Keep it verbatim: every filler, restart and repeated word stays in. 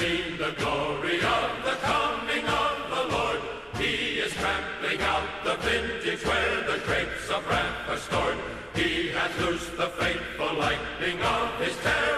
seen the glory of the coming of the Lord. He is trampling out the vintage where the grapes of wrath are stored. He hath loosed the fateful lightning of his terror.